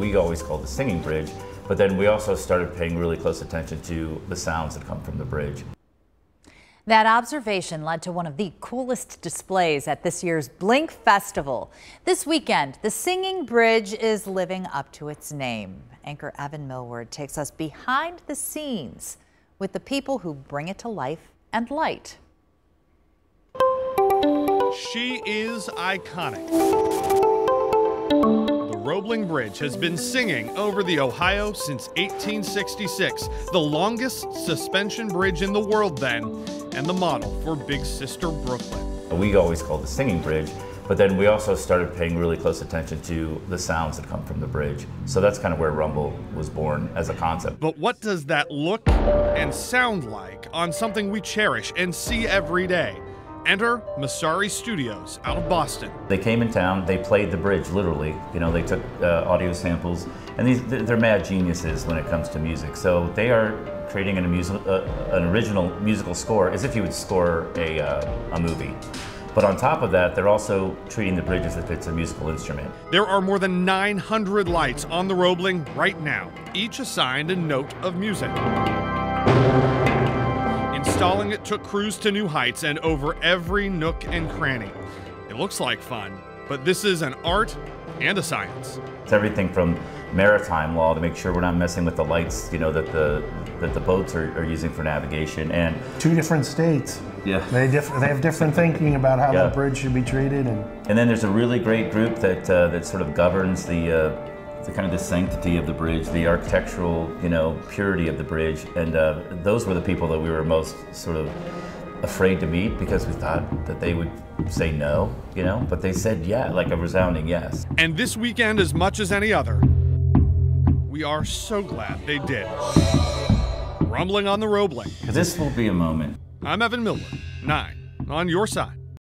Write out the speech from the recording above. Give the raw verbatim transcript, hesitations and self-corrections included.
We always called the singing bridge, but then we also started paying really close attention to the sounds that come from the bridge. That observation led to one of the coolest displays at this year's Blink Festival. This weekend, the Singing Bridge is living up to its name. Anchor Evan Millward takes us behind the scenes with the people who bring it to life and light. She is iconic. The Roebling Bridge has been singing over the Ohio since eighteen sixty-six, the longest suspension bridge in the world then, and the model for Big Sister Brooklyn. We always called the Singing Bridge, but then we also started paying really close attention to the sounds that come from the bridge. So that's kind of where Rumble was born as a concept. But what does that look and sound like on something we cherish and see every day? Enter Massari Studios out of Boston. They came in town, they played the bridge literally. You know, they took uh, audio samples, and these, they're mad geniuses when it comes to music. So they are creating an, uh, an original musical score as if you would score a, uh, a movie. But on top of that, they're also treating the bridge as if it's a musical instrument. There are more than nine hundred lights on the Roebling right now, each assigned a note of music. Installing it took crews to new heights and over every nook and cranny. It looks like fun, but this is an art and a science. It's everything from maritime law to make sure we're not messing with the lights, you know, that the that the boats are, are using for navigation, and two different states. Yeah, they diff they have different thinking about how yeah. that bridge should be treated, and and then there's a really great group that uh, that sort of governs the. Uh, The kind of the sanctity of the bridge, the architectural, you know, purity of the bridge, and uh, those were the people that we were most sort of afraid to meet because we thought that they would say no, you know, but they said yeah, like a resounding yes. And this weekend, as much as any other, we are so glad they did. Rumbling on the Roebling. This will be a moment. I'm Evan Millward, nine, on your side.